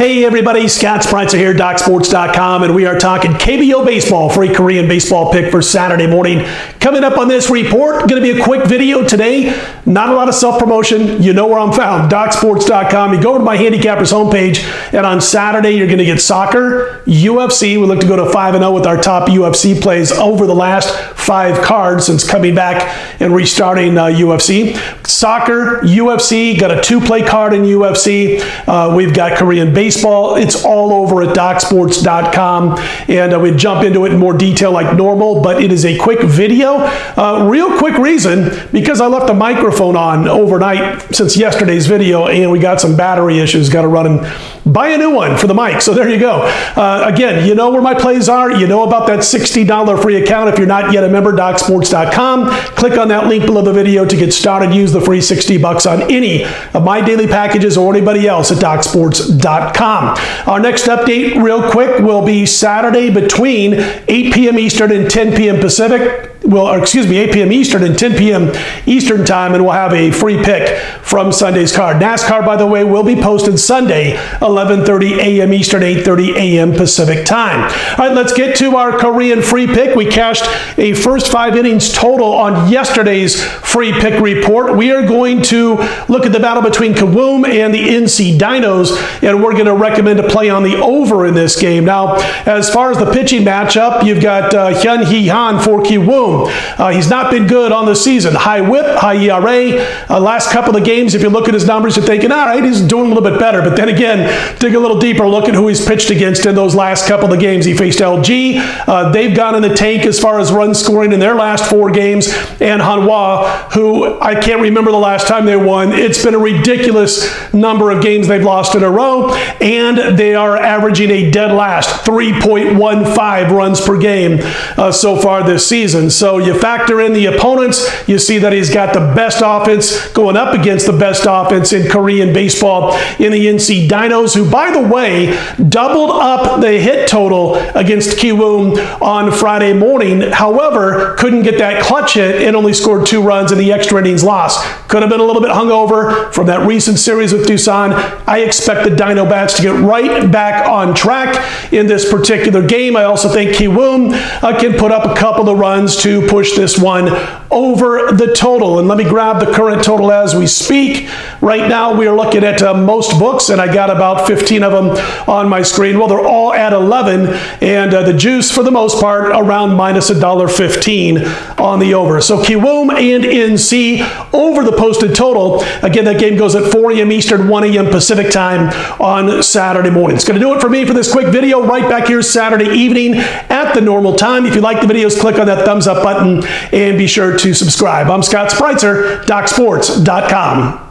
Hey everybody, Scott Spreitzer here, DocSports.com, and we are talking KBO baseball for a Korean baseball pick for Saturday morning. Coming up on this report, going to be a quick video today. Not a lot of self-promotion. You know where I'm found, DocSports.com. You go to my handicappers homepage, and on Saturday you're going to get soccer, UFC. We look to go to 5-0 with our top UFC plays over the last 5 cards since coming back and restarting UFC. Soccer, UFC, got a 2-play card in UFC. We've got Korean baseball. It's all over at DocSports.com, and we jump into it in more detail like normal, but it is a quick video. Real quick reason, because I left the microphone on overnight since yesterday's video, and we got some battery issues. Got to run and buy a new one for the mic, so there you go. Again, you know where my plays are. You know about that $60 free account if you're not yet a member, DocSports.com. Click on that link below the video to get started. Use the free $60 on any of my daily packages or anybody else at DocSports.com. Our next update, real quick, will be Saturday between 8 p.m. Eastern and 10 p.m. Pacific. Well, excuse me, 8 p.m. Eastern and 10 p.m. Eastern time, and we'll have a free pick from Sunday's card. NASCAR, by the way, will be posted Sunday, 11:30 a.m. Eastern, 8:30 a.m. Pacific time. All right, let's get to our Korean free pick. We cashed a first 5 innings total on yesterday's free pick report. We are going to look at the battle between Kiwoom and the NC Dinos, and we're going to recommend a play on the over in this game. Now, as far as the pitching matchup, you've got Hyun Hee Han for Kiwoom. He's not been good on the season. High whip, high ERA. Last couple of games, if you look at his numbers, you're thinking, all right, he's doing a little bit better. But then again, dig a little deeper, look at who he's pitched against in those last couple of games. He faced LG. They've gone in the tank as far as run scoring in their last 4 games. And Hanwha, who I can't remember the last time they won. It's been a ridiculous number of games they've lost in a row. And they are averaging a dead last 3.15 runs per game so far this season. So you factor in the opponents, you see that he's got the best offense going up against the best offense in Korean baseball in the NC Dinos, who, by the way, doubled up the hit total against Kiwoom on Friday morning. However, couldn't get that clutch hit and only scored 2 runs in the extra innings loss. Could have been a little bit hungover from that recent series with Dusan. I expect the Dino Bats to get right back on track in this particular game. I also think Kiwoom can put up a couple of runs to push this one over the total. And let me grab the current total as we speak. Right now we are looking at most books, and I got about 15 of them on my screen. Well, they're all at 11, and the juice for the most part around minus $1.15 on the over. So Kiwoom and NC over the posted total. Again, that game goes at 4 a.m. Eastern, 1 a.m. Pacific time on Saturday morning. It's going to do it for me for this quick video. Right back here Saturday evening at the normal time. If you like the videos, click on that thumbs up button and be sure to subscribe. I'm Scott Spreitzer, DocSports.com.